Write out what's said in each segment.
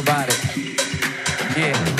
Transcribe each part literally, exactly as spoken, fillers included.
all about it. Yeah.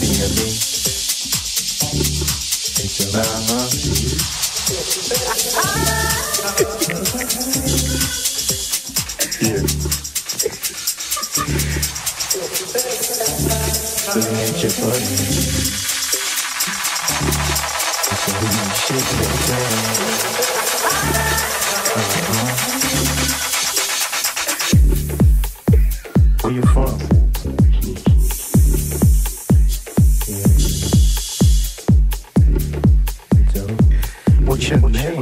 be a me. It's your love, huh? Yeah. So ain't your buddy. Where you from? What's your name?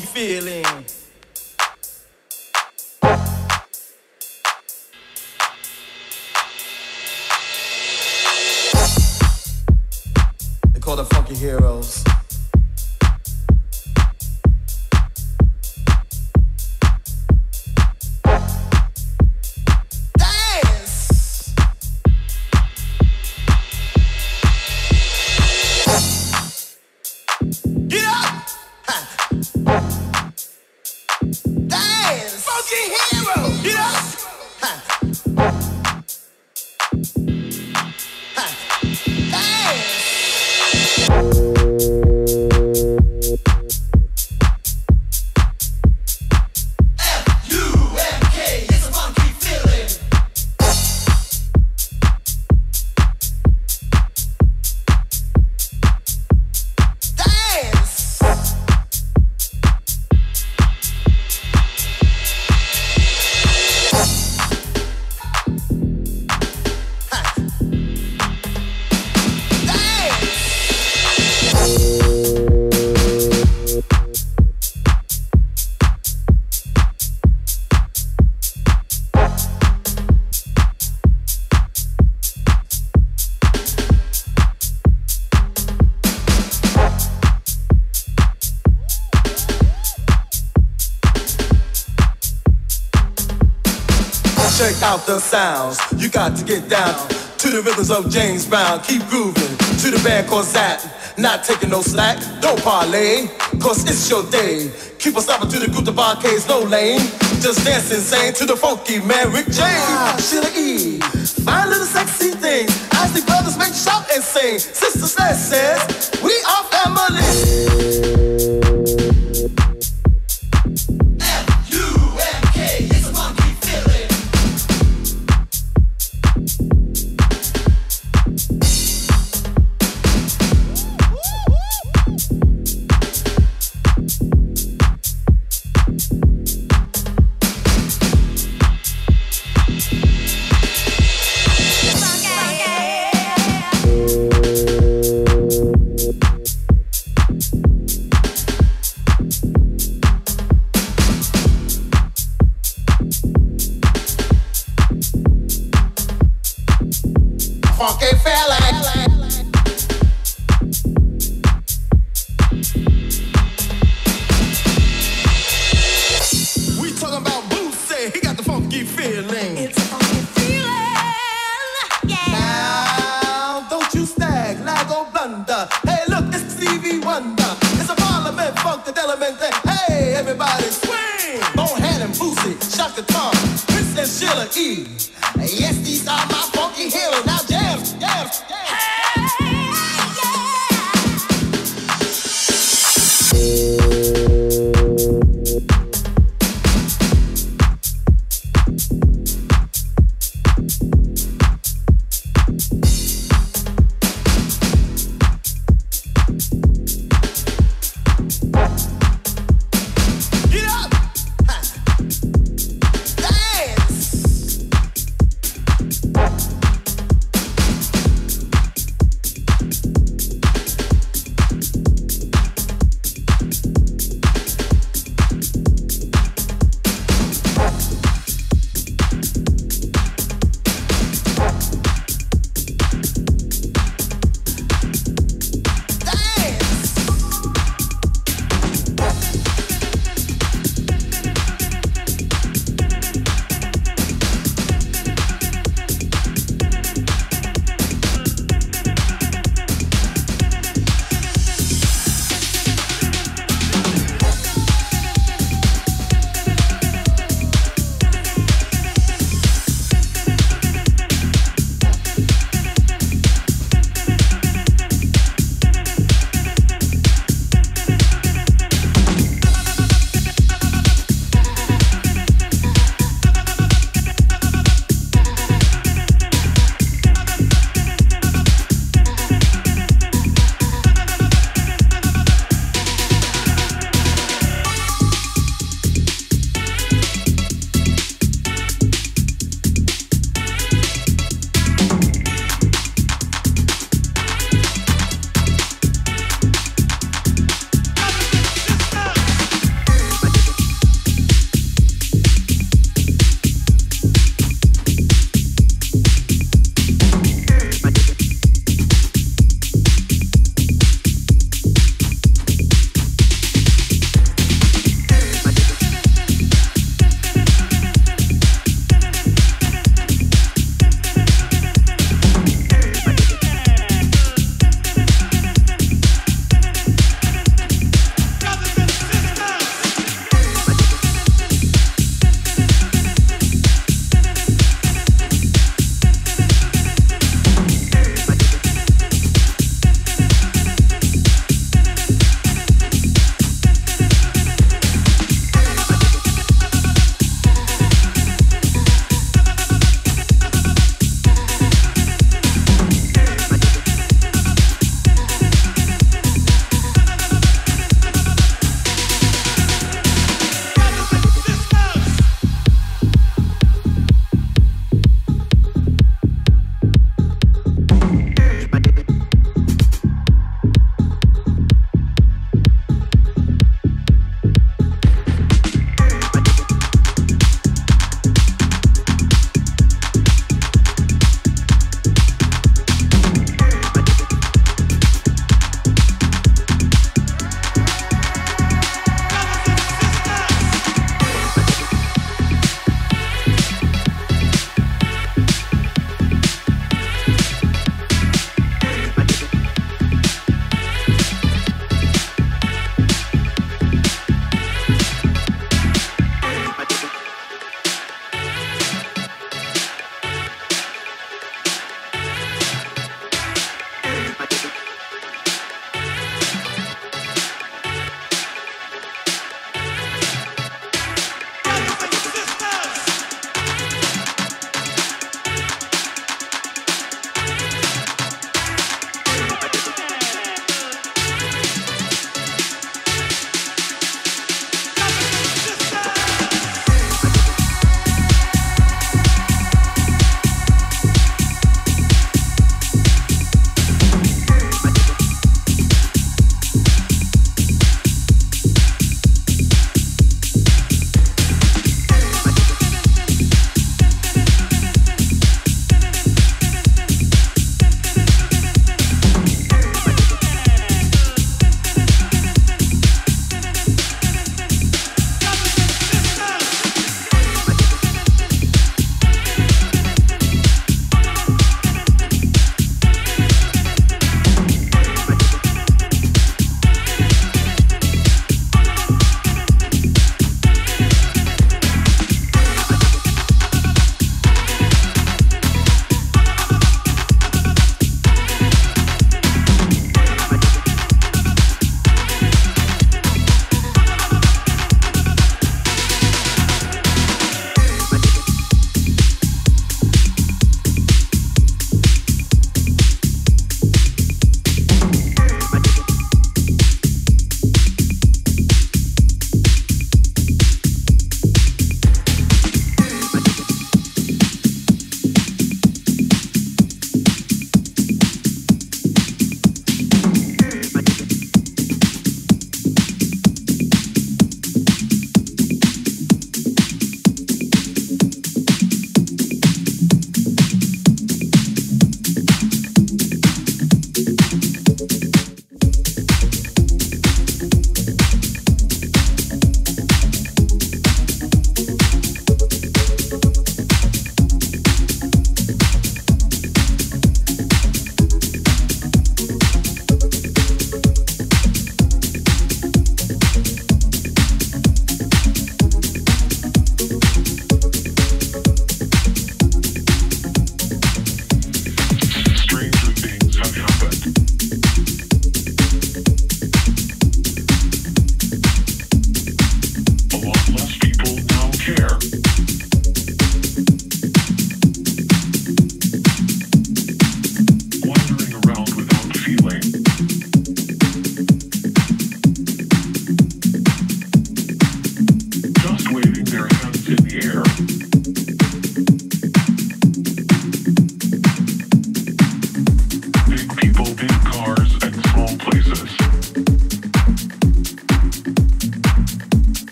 funky feeling. They call the funky heroes. Check out the sounds, you got to get down to the rhythms of James Brown. Keep grooving to the band called Zapp. Not taking no slack, don't parlay, cause it's your day. Keep on stopping to the group, the barcades, no lane. Just dance insane to the funky man, Rick James. Ah, should I eat? Find little sexy things. I see brothers make shout and sing. Sisters, that says, we are family. Funky fella. We talking about Boosie, he got the funky feeling. It's a funky feeling, yeah. Now, don't you stag, now go blunder. Hey, look, it's Stevie Wonder. It's a parliament, funk, the element thing. Hey, everybody swing. Bonehead and Boosie, shock the tongue. Prince and Sheila E. Yes, these are my funky heroes. Now James, James, James. What?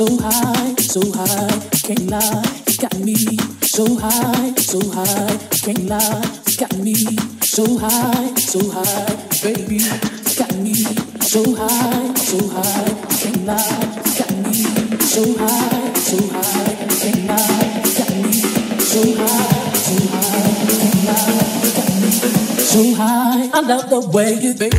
so high, so high, can't lie, got me so high, so high, can't lie, got me so high, so high, baby, got me so high, so high, can't lie, got me so high, so high, can't lie, got me so high, so high, can't lie, got me so high. I love the way you baby.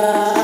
Bye.